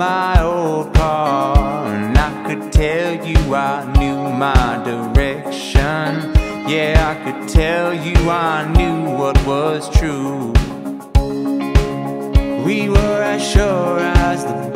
my old car, and I could tell you I knew my direction. Yeah, I could tell you I knew what was true. We were as sure as the